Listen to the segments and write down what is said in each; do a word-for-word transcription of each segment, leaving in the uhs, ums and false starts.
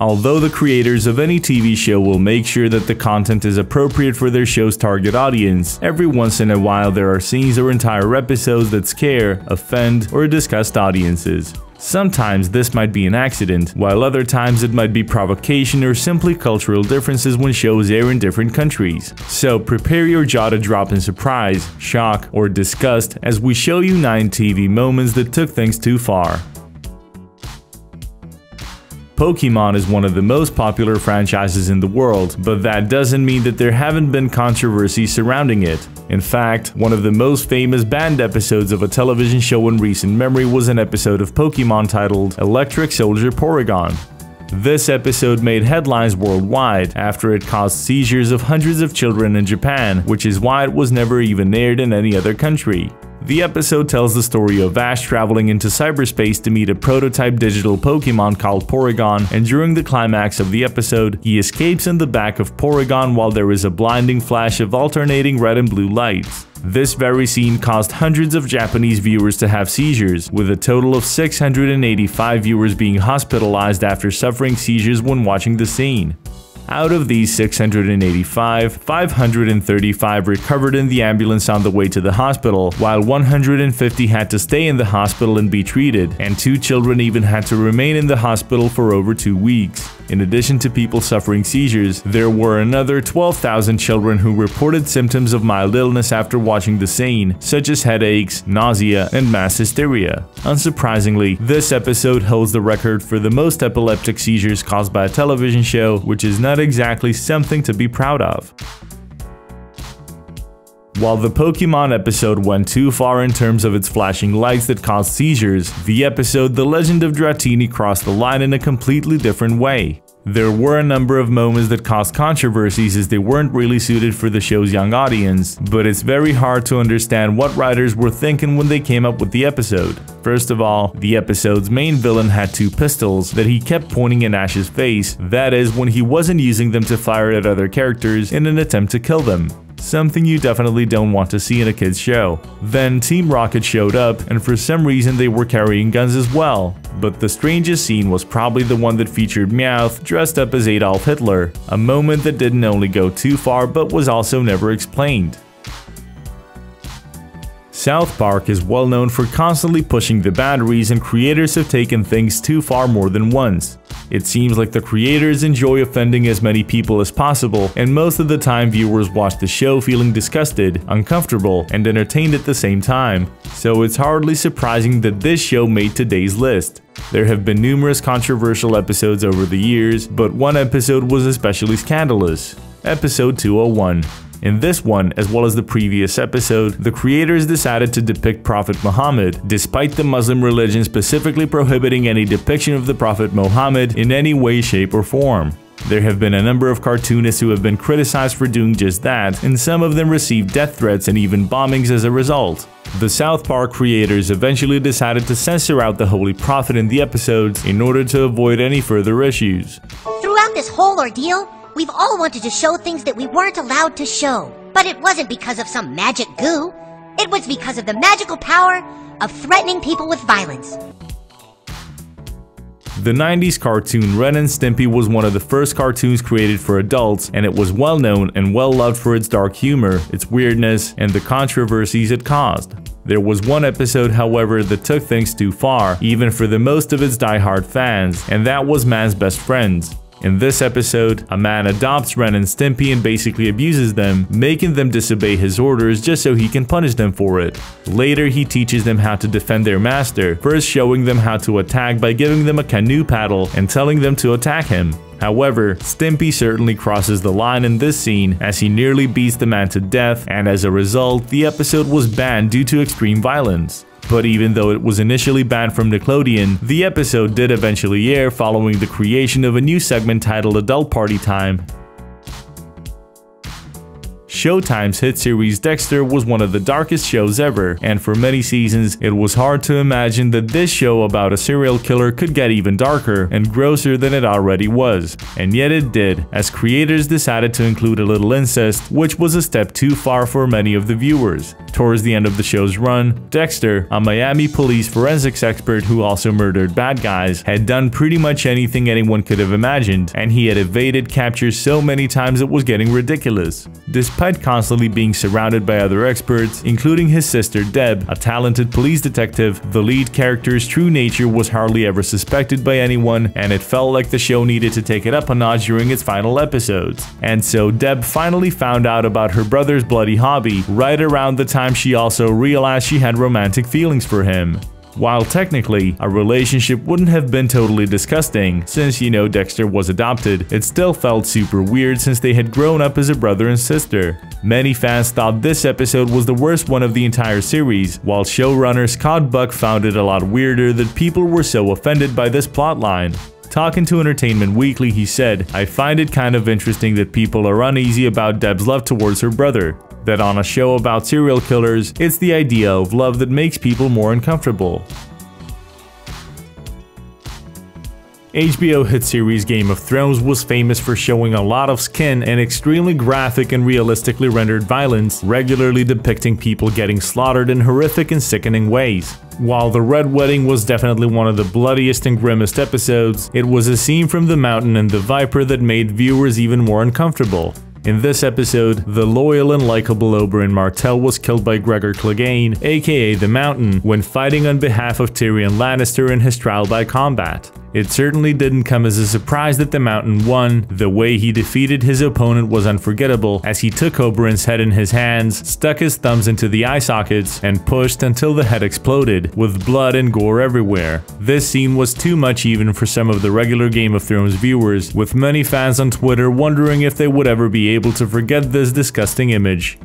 although the creators of any T V show will make sure that the content is appropriate for their show's target audience, every once in a while there are scenes or entire episodes that scare, offend, or disgust audiences. Sometimes this might be an accident, while other times it might be provocation or simply cultural differences when shows air in different countries. So prepare your jaw to drop in surprise, shock, or disgust as we show you nine T V moments that took things too far. Pokemon is one of the most popular franchises in the world, but that doesn't mean that there haven't been controversies surrounding it. In fact, one of the most famous banned episodes of a television show in recent memory was an episode of Pokemon titled Electric Soldier Porygon. This episode made headlines worldwide after it caused seizures of hundreds of children in Japan, which is why it was never even aired in any other country. The episode tells the story of Ash traveling into cyberspace to meet a prototype digital Pokemon called Porygon, and during the climax of the episode, he escapes in the back of Porygon while there is a blinding flash of alternating red and blue lights. This very scene caused hundreds of Japanese viewers to have seizures, with a total of six hundred eighty-five viewers being hospitalized after suffering seizures when watching the scene. Out of these six hundred eighty-five, five hundred thirty-five recovered in the ambulance on the way to the hospital, while one hundred fifty had to stay in the hospital and be treated, and two children even had to remain in the hospital for over two weeks. In addition to people suffering seizures, there were another twelve thousand children who reported symptoms of mild illness after watching the scene, such as headaches, nausea, and mass hysteria. Unsurprisingly, this episode holds the record for the most epileptic seizures caused by a television show, which is not exactly something to be proud of. While the Pokemon episode went too far in terms of its flashing lights that caused seizures, the episode The Legend of Dratini crossed the line in a completely different way. There were a number of moments that caused controversies as they weren't really suited for the show's young audience, but it's very hard to understand what writers were thinking when they came up with the episode. First of all, the episode's main villain had two pistols that he kept pointing in Ash's face, that is, when he wasn't using them to fire at other characters in an attempt to kill them. Something you definitely don't want to see in a kid's show. Then Team Rocket showed up, and for some reason they were carrying guns as well. But the strangest scene was probably the one that featured Meowth dressed up as Adolf Hitler, a moment that didn't only go too far but was also never explained. South Park is well known for constantly pushing the boundaries, and creators have taken things too far more than once. It seems like the creators enjoy offending as many people as possible, and most of the time viewers watch the show feeling disgusted, uncomfortable, and entertained at the same time. So it's hardly surprising that this show made today's list. There have been numerous controversial episodes over the years, but one episode was especially scandalous. Episode two oh one. In this one, as well as the previous episode, the creators decided to depict Prophet Muhammad, despite the Muslim religion specifically prohibiting any depiction of the Prophet Muhammad in any way, shape, or form. There have been a number of cartoonists who have been criticized for doing just that, and some of them received death threats and even bombings as a result. The South Park creators eventually decided to censor out the Holy Prophet in the episodes in order to avoid any further issues. Throughout this whole ordeal, we've all wanted to show things that we weren't allowed to show. But it wasn't because of some magic goo. It was because of the magical power of threatening people with violence. The nineties cartoon Ren and Stimpy was one of the first cartoons created for adults, and it was well known and well loved for its dark humor, its weirdness, and the controversies it caused. There was one episode, however, that took things too far, even for the most of its diehard fans, and that was Man's Best Friend. In this episode, a man adopts Ren and Stimpy and basically abuses them, making them disobey his orders just so he can punish them for it. Later, he teaches them how to defend their master, first showing them how to attack by giving them a canoe paddle and telling them to attack him. However, Stimpy certainly crosses the line in this scene as he nearly beats the man to death, and as a result, the episode was banned due to extreme violence. But even though it was initially banned from Nickelodeon, the episode did eventually air following the creation of a new segment titled Adult Party Time. Showtime's hit series Dexter was one of the darkest shows ever, and for many seasons, it was hard to imagine that this show about a serial killer could get even darker and grosser than it already was. And yet it did, as creators decided to include a little incest, which was a step too far for many of the viewers. Towards the end of the show's run, Dexter, a Miami police forensics expert who also murdered bad guys, had done pretty much anything anyone could have imagined, and he had evaded capture so many times it was getting ridiculous. Despite constantly being surrounded by other experts, including his sister Deb, a talented police detective, the lead character's true nature was hardly ever suspected by anyone, and it felt like the show needed to take it up a notch during its final episodes. And so Deb finally found out about her brother's bloody hobby, right around the time she also realized she had romantic feelings for him. While technically, a relationship wouldn't have been totally disgusting, since, you know, Dexter was adopted, it still felt super weird since they had grown up as a brother and sister. Many fans thought this episode was the worst one of the entire series, while showrunner Scott Buck found it a lot weirder that people were so offended by this plotline. Talking to Entertainment Weekly, he said, "I find it kind of interesting that people are uneasy about Deb's love towards her brother. That on a show about serial killers, it's the idea of love that makes people more uncomfortable." H B O hit series Game of Thrones was famous for showing a lot of skin and extremely graphic and realistically rendered violence, regularly depicting people getting slaughtered in horrific and sickening ways. While The Red Wedding was definitely one of the bloodiest and grimmest episodes, it was a scene from The Mountain and the Viper that made viewers even more uncomfortable. In this episode, the loyal and likable Oberyn Martell was killed by Gregor Clegane, aka The Mountain, when fighting on behalf of Tyrion Lannister in his trial by combat. It certainly didn't come as a surprise that The Mountain won. The way he defeated his opponent was unforgettable, as he took Oberyn's head in his hands, stuck his thumbs into the eye sockets, and pushed until the head exploded, with blood and gore everywhere. This scene was too much even for some of the regular Game of Thrones viewers, with many fans on Twitter wondering if they would ever be able to forget this disgusting image.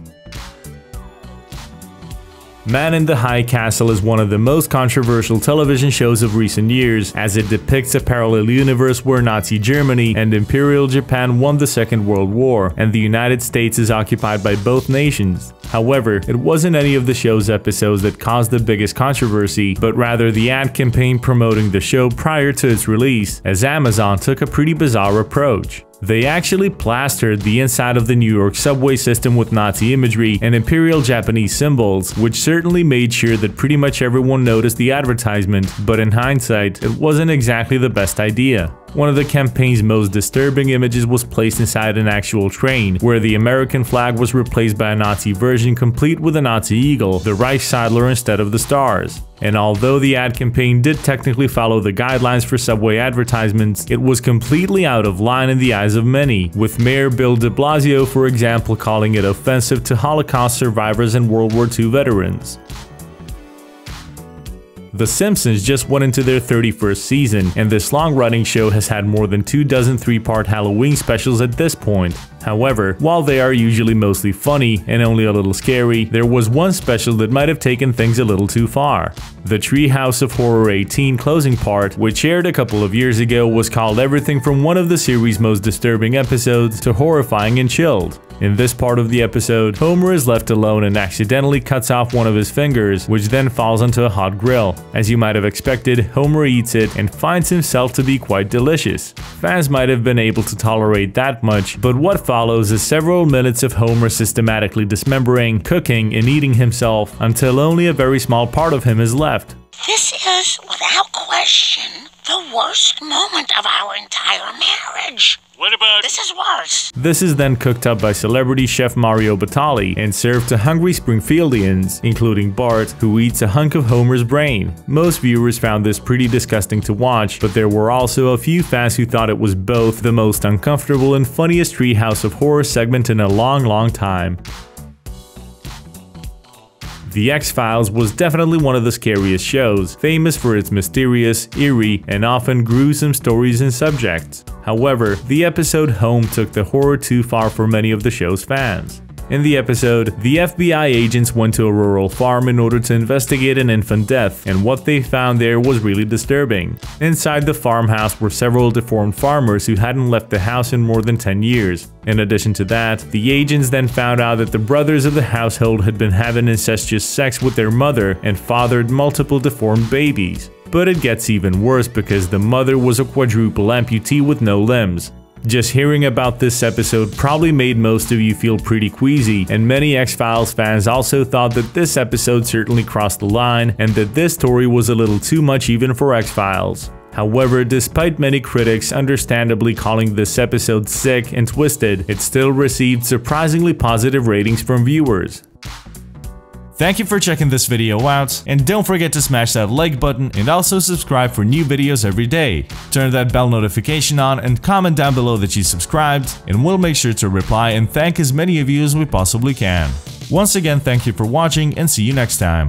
Man in the High Castle is one of the most controversial television shows of recent years, as it depicts a parallel universe where Nazi Germany and Imperial Japan won the Second World War, and the United States is occupied by both nations. However, it wasn't any of the show's episodes that caused the biggest controversy, but rather the ad campaign promoting the show prior to its release, as Amazon took a pretty bizarre approach. They actually plastered the inside of the New York subway system with Nazi imagery and Imperial Japanese symbols, which certainly made sure that pretty much everyone noticed the advertisement, but in hindsight, it wasn't exactly the best idea. One of the campaign's most disturbing images was placed inside an actual train, where the American flag was replaced by a Nazi version complete with a Nazi eagle, the Reichsadler instead of the stars. And although the ad campaign did technically follow the guidelines for subway advertisements, it was completely out of line in the eyes of many, with Mayor Bill de Blasio, for example, calling it offensive to Holocaust survivors and World War Two veterans. The Simpsons just went into their thirty-first season, and this long-running show has had more than two dozen three-part Halloween specials at this point. However, while they are usually mostly funny and only a little scary, there was one special that might have taken things a little too far. The Treehouse of Horror eighteen closing part, which aired a couple of years ago, was called everything from one of the series' most disturbing episodes to horrifying and chilled. In this part of the episode, Homer is left alone and accidentally cuts off one of his fingers, which then falls onto a hot grill. As you might have expected, Homer eats it and finds himself to be quite delicious. Fans might have been able to tolerate that much, but what follows is several minutes of Homer systematically dismembering, cooking, and eating himself, until only a very small part of him is left. This is, without question, the worst moment of our entire marriage. What about? This is worse. This is then cooked up by celebrity chef Mario Batali and served to hungry Springfieldians, including Bart, who eats a hunk of Homer's brain. Most viewers found this pretty disgusting to watch, but there were also a few fans who thought it was both the most uncomfortable and funniest Treehouse of Horror segment in a long, long time. The X-Files was definitely one of the scariest shows, famous for its mysterious, eerie, and often gruesome stories and subjects. However, the episode Home took the horror too far for many of the show's fans. In the episode, the F B I agents went to a rural farm in order to investigate an infant death, and what they found there was really disturbing. Inside the farmhouse were several deformed farmers who hadn't left the house in more than ten years. In addition to that, the agents then found out that the brothers of the household had been having incestuous sex with their mother and fathered multiple deformed babies. But it gets even worse because the mother was a quadruple amputee with no limbs. Just hearing about this episode probably made most of you feel pretty queasy, and many X-Files fans also thought that this episode certainly crossed the line and that this story was a little too much even for X-Files. However, despite many critics understandably calling this episode sick and twisted, it still received surprisingly positive ratings from viewers. Thank you for checking this video out, and don't forget to smash that like button and also subscribe for new videos every day. Turn that bell notification on and comment down below that you subscribed, and we'll make sure to reply and thank as many of you as we possibly can. Once again, thank you for watching and see you next time.